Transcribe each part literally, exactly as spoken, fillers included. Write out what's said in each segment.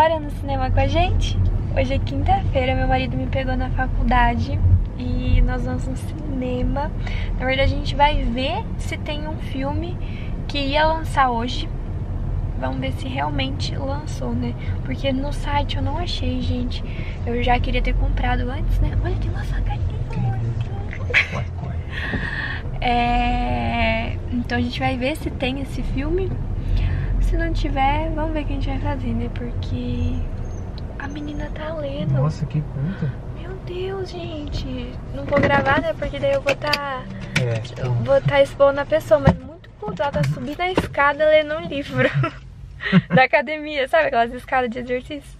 Bora no cinema com a gente? Hoje é quinta-feira, meu marido me pegou na faculdade e nós vamos no cinema. Na verdade, a gente vai ver se tem um filme que ia lançar hoje. Vamos ver se realmente lançou, né? Porque no site eu não achei, gente. Eu já queria ter comprado antes, né? Olha, tem uma facadinha. É... Então a gente vai ver se tem esse filme. Se não tiver, vamos ver o que a gente vai fazer, né? Porque a menina tá lendo. Nossa, que conta. Meu Deus, gente. Não vou gravar, né? Porque daí eu vou tá... É, então... Vou tá expondo a pessoa. Mas muito conta, ela tá subindo a escada lendo um livro. Da academia, sabe? Aquelas escadas de exercício.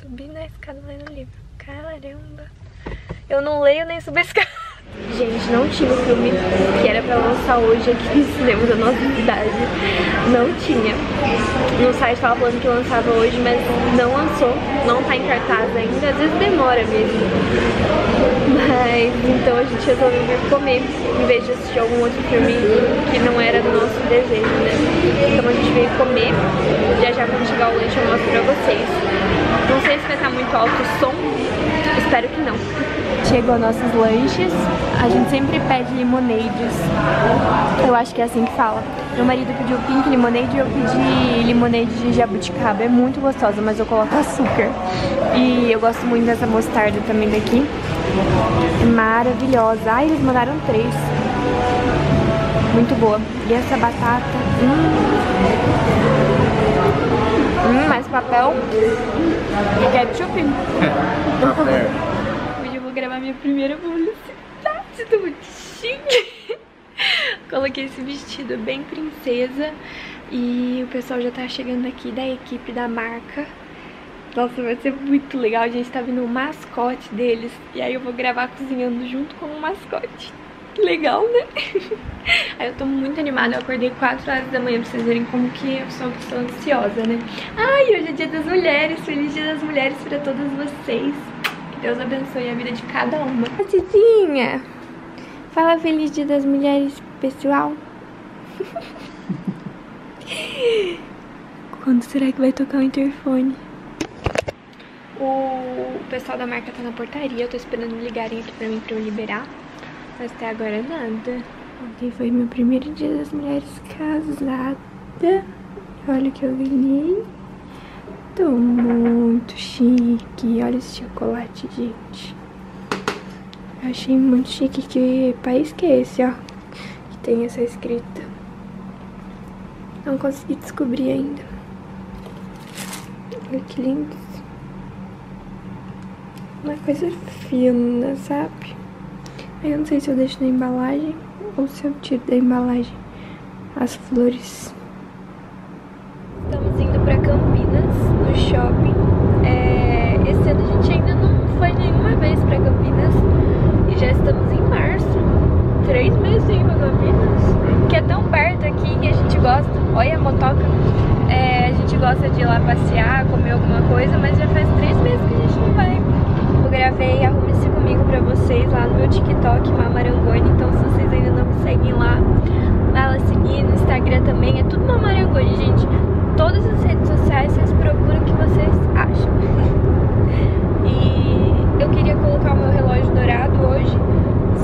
Subindo a escada lendo um livro. Caramba. Eu não leio nem subo a escada. Gente, não tinha o filme que era pra lançar hoje aqui no cinema da nossa cidade. Não tinha. No site tava falando que lançava hoje, mas não lançou. Não tá em cartaz ainda. Às vezes demora mesmo. Mas, então a gente resolveu vir comer, em vez de assistir algum outro filme que não era do nosso desejo, né? Então a gente veio comer. Já já quando chegar o lanche eu mostro pra vocês. Não sei se vai estar muito alto o som. Espero que não. Chegou nossos lanches. A gente sempre pede limonades. Eu acho que é assim que fala. Meu marido pediu pink limonade e eu pedi limonade de jabuticaba. É muito gostosa, mas eu coloco açúcar. E eu gosto muito dessa mostarda também daqui. É maravilhosa. Ai, eles mandaram três. Muito boa. E essa batata. Hum, hum mais papel. E ketchup. Gravar minha primeira publicidade do muito chique. Coloquei esse vestido bem princesa e o pessoal já tá chegando aqui da equipe da marca. Nossa, vai ser muito legal. A gente tá vindo o mascote deles e aí eu vou gravar cozinhando junto com o mascote. Legal, né? Aí eu tô muito animada. Eu acordei quatro horas da manhã pra vocês verem como que eu sou uma pessoa ansiosa, né? Ai, hoje é dia das mulheres. Feliz dia das mulheres pra todas vocês. Deus abençoe a vida de cada uma. Tizinha, fala feliz dia das mulheres, pessoal. Quando será que vai tocar o interfone? O pessoal da marca tá na portaria, eu tô esperando me ligarem aqui pra mim pra eu liberar. Mas até agora nada. Ontem foi meu primeiro dia das mulheres casada. Olha o que eu ganhei. Tô muito chique. Olha esse chocolate, gente. Eu achei muito chique. Que país que é esse, ó? Que tem essa escrita. Não consegui descobrir ainda. Olha que lindo. Uma coisa fina, sabe? Eu não sei se eu deixo na embalagem ou se eu tiro da embalagem as flores. Estamos indo pra Campinas. Shopping. É, esse ano a gente ainda não foi nenhuma vez pra Campinas e já estamos em março, três meses indo pra Campinas, que é tão perto aqui que a gente gosta. Olha a motoca, é, a gente gosta de ir lá passear, comer alguma coisa, mas já faz três meses que a gente não vai. Eu gravei Arrume-se Comigo pra vocês lá no meu TikTok, Marangoni, então se vocês ainda não me seguem lá, lá lá seguir no Instagram também, é tudo Marangoni, gente. Todas as redes sociais vocês procuram o que vocês acham. E eu queria colocar o meu relógio dourado hoje,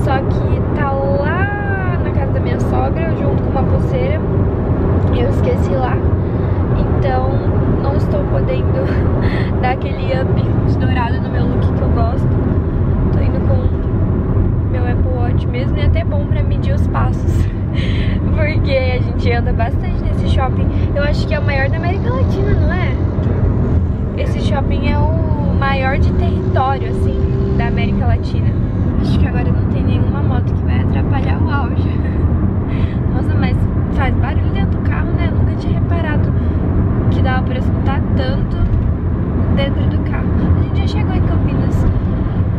só que tá lá na casa da minha sogra, junto com uma pulseira, e eu esqueci lá. Então não estou podendo dar aquele up de dourado no meu look que eu gosto. Tô indo com meu Apple Watch mesmo, e é até bom pra medir os passos. Porque a gente anda bastante nesse shopping. Eu acho que é o maior da América Latina, não é? Esse shopping é o maior de território, assim, da América Latina. Acho que agora não tem nenhuma moto que vai atrapalhar o auge. Nossa, mas faz barulho dentro do carro, né? Eu nunca tinha reparado que dava pra escutar tanto dentro do carro. A gente já chegou em Campinas.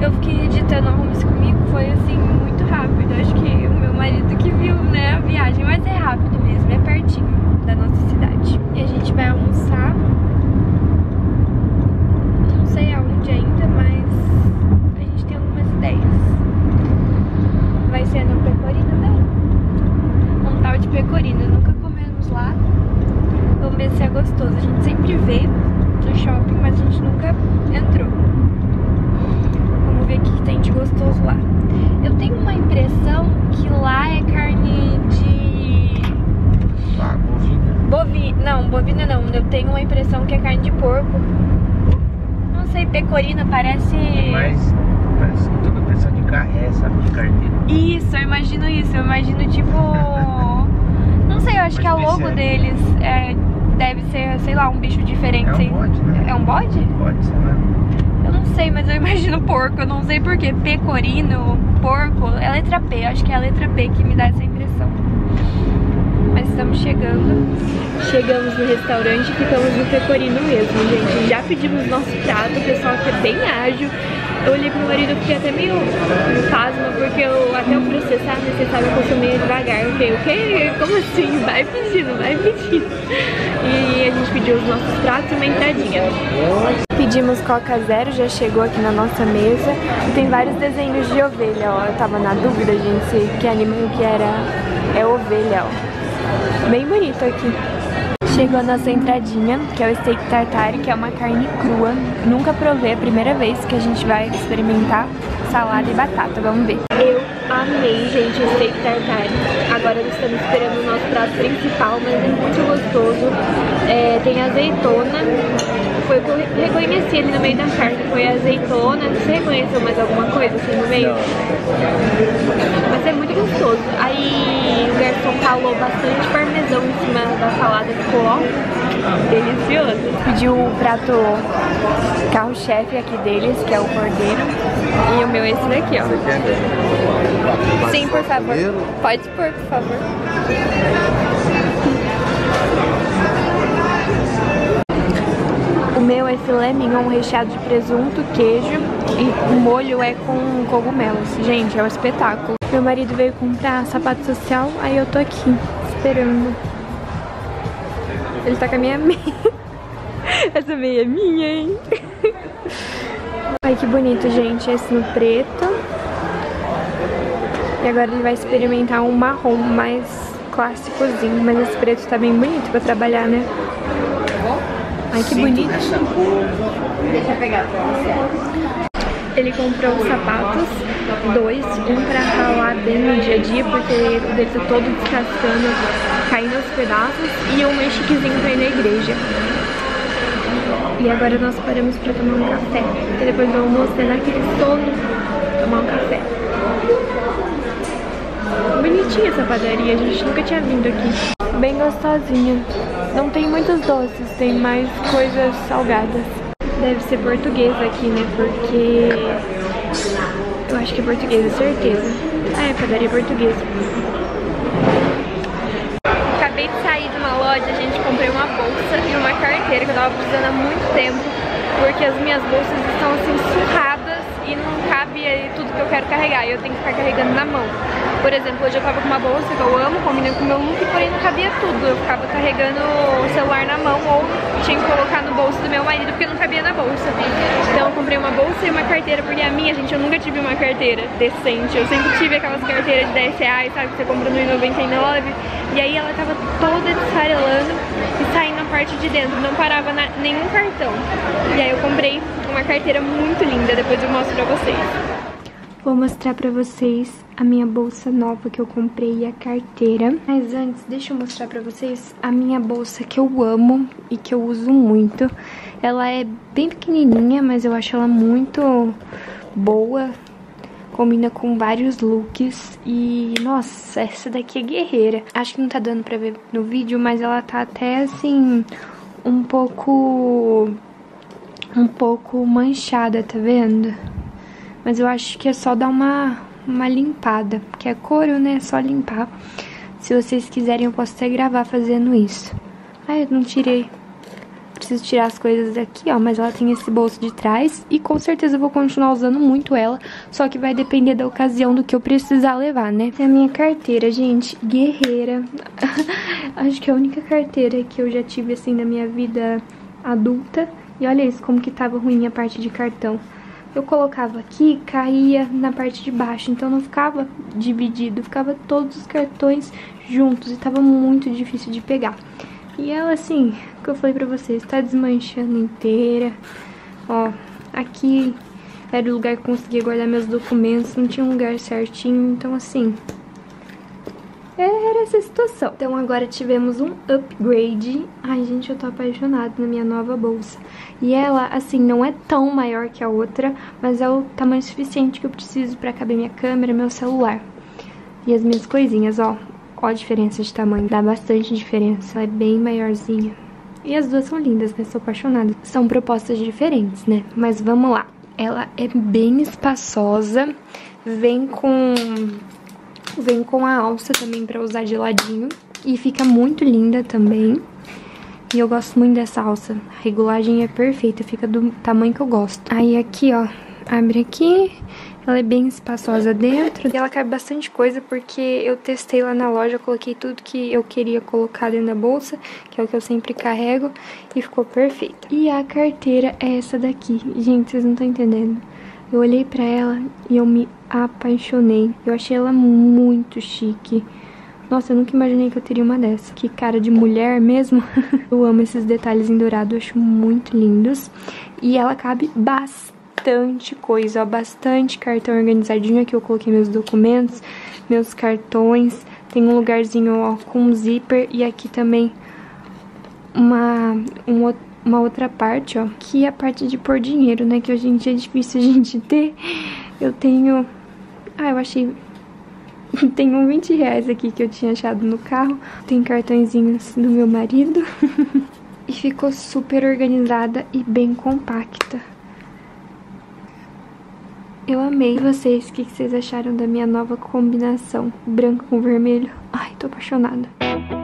Eu fiquei editando Arrume-se Comigo, foi assim, muito rápido. Acho que o meu marido que viu, né, a viagem, mas é rápido mesmo, é pertinho da nossa cidade. E a gente vai almoçar, não sei aonde ainda, mas a gente tem algumas ideias. Vai ser no Pecorino, né? Um tal de Pecorino, nunca comemos lá. Vamos ver se é gostoso, a gente sempre vê no shopping, mas porco. Não sei, pecorino parece... Mas parece que eu tô pensando em carré, sabe? De carneiro. Isso, eu imagino isso. Eu imagino tipo... não sei, eu acho mas que a logo deles é, deve ser, sei lá, um bicho diferente. É um bode, né? É um bode? Bode, sei lá. Eu não sei, mas eu imagino porco. Eu não sei por quê. Pecorino, porco, é letra P. Acho que é a letra P que me dá essa impressão. Mas estamos chegando. Chegamos no restaurante e ficamos no pecorino mesmo, gente. Já pedimos nosso prato, o pessoal que é bem ágil. Eu olhei pro meu marido e fiquei até meio pasma, porque eu, até eu processar, você sabe, eu consumei devagar. Eu fiquei, o quê? Como assim? Vai pedindo, vai pedindo. E a gente pediu os nossos pratos e uma entradinha. Pedimos Coca Zero, já chegou aqui na nossa mesa. E tem vários desenhos de ovelha, ó. Eu tava na dúvida, gente, se que animal que era é ovelha, ó. Bem bonito aqui. Chegou a nossa entradinha, que é o steak tartare, que é uma carne crua. Nunca provei, é a primeira vez que a gente vai experimentar salada e batata, vamos ver. Eu amei, gente, o steak tartare. Agora nós estamos esperando o nosso prato principal, mas é muito gostoso. É, tem azeitona, foi o que eu reconheci ali no meio da carne, foi azeitona. Você reconheceu mais alguma coisa assim no meio? Mas é muito gostoso. Aí o garçom falou bastante parmesão em cima da salada, ficou ó, delicioso. Pediu o prato carro-chefe aqui deles, que é o cordeiro, e o meu é esse daqui, ó. Sim, por favor. Pode pôr, por favor. O meu é filé mignon recheado de presunto, queijo e o molho é com cogumelos. Gente, é um espetáculo. Meu marido veio comprar sapato social, aí eu tô aqui esperando. Ele tá com a minha meia. Essa meia é minha, hein? Ai, que bonito, gente. Esse no preto. E agora ele vai experimentar um marrom mais clássicozinho. Mas esse preto tá bem bonito pra trabalhar, né? Ai, que bonito. Deixa eu pegar pra você. Ele comprou os sapatos. Dois. Um pra ralar bem no dia a dia, porque o dele tá todo descascando, caindo aos pedaços. E um mexiquezinho pra ir na igreja. E agora nós paramos pra tomar um café. E depois do almoço, né, naquele sono, tomar um café. Bonitinha essa padaria, a gente nunca tinha vindo aqui. Bem gostosinha. Não tem muitos doces, tem mais coisas salgadas. Deve ser português aqui, né? Porque... eu acho que é português, é certeza. Ah, é padaria portuguesa. Acabei de sair de uma loja, gente, comprei uma bolsa e uma carteira que eu tava precisando há muito tempo, porque as minhas bolsas estão assim surradas e não cabe tudo que eu quero carregar, e eu tenho que ficar carregando na mão. Por exemplo, hoje eu tava com uma bolsa que eu amo, combinei com o meu look, porém não cabia tudo. Eu ficava carregando o celular na mão ou tinha que colocar no bolso do meu marido porque não cabia na bolsa. Então eu comprei uma bolsa e uma carteira, porque a minha, gente, eu nunca tive uma carteira decente. Eu sempre tive aquelas carteiras de dez reais, sabe, que você compra no noventa e nove. E aí ela tava toda desfarelando e saindo a parte de dentro, não parava na nenhum cartão. E aí eu comprei uma carteira muito linda, depois eu mostro pra vocês. Vou mostrar pra vocês a minha bolsa nova que eu comprei e a carteira. Mas antes, deixa eu mostrar pra vocês a minha bolsa que eu amo e que eu uso muito. Ela é bem pequenininha, mas eu acho ela muito boa. Combina com vários looks e, nossa, essa daqui é guerreira. Acho que não tá dando pra ver no vídeo, mas ela tá até, assim, um pouco, um pouco manchada, tá vendo? Mas eu acho que é só dar uma, uma limpada, porque é couro, né? É só limpar. Se vocês quiserem, eu posso até gravar fazendo isso. Ai, eu não tirei. Preciso tirar as coisas daqui, ó. Mas ela tem esse bolso de trás e com certeza eu vou continuar usando muito ela. Só que vai depender da ocasião do que eu precisar levar, né? É a minha carteira, gente. Guerreira. Acho que é a única carteira que eu já tive, assim, na minha vida adulta. E olha isso, como que tava ruim a parte de cartão. Eu colocava aqui, caía na parte de baixo, então não ficava dividido, ficava todos os cartões juntos e tava muito difícil de pegar. E ela, assim, o que eu falei pra vocês, tá desmanchando inteira. Ó, aqui era o lugar que eu conseguia guardar meus documentos, não tinha um lugar certinho, então assim, era essa situação. Então agora tivemos um upgrade. Ai, gente, eu tô apaixonada na minha nova bolsa. E ela, assim, não é tão maior que a outra, mas é o tamanho suficiente que eu preciso pra caber minha câmera, meu celular e as minhas coisinhas, ó. Ó a diferença de tamanho, dá bastante diferença, é bem maiorzinha. E as duas são lindas, né? Sou apaixonada. São propostas diferentes, né? Mas vamos lá. Ela é bem espaçosa, vem com... Vem com a alça também pra usar de ladinho. E fica muito linda também. E eu gosto muito dessa alça. A regulagem é perfeita, fica do tamanho que eu gosto. Aí aqui, ó, abre aqui. Ela é bem espaçosa dentro. E ela cabe bastante coisa, porque eu testei lá na loja. Eu coloquei tudo que eu queria colocar dentro da bolsa, que é o que eu sempre carrego. E ficou perfeita. E a carteira é essa daqui. Gente, vocês não estão entendendo. Eu olhei pra ela e eu me apaixonei. Eu achei ela muito chique. Nossa, eu nunca imaginei que eu teria uma dessa. Que cara de mulher mesmo. Eu amo esses detalhes em dourado, eu acho muito lindos. E ela cabe bastante coisa, ó. Bastante cartão organizadinho. Aqui eu coloquei meus documentos, meus cartões. Tem um lugarzinho, ó, com um zíper. E aqui também uma, um outro. Uma outra parte, ó, que é a parte de pôr dinheiro, né, que hoje em dia é difícil a gente ter. Eu tenho... Ah, eu achei... Tem um vinte reais aqui que eu tinha achado no carro. Tem cartõezinhos do meu marido. E ficou super organizada e bem compacta. Eu amei. E vocês, o que vocês acharam da minha nova combinação? Branco com vermelho. Ai, tô apaixonada.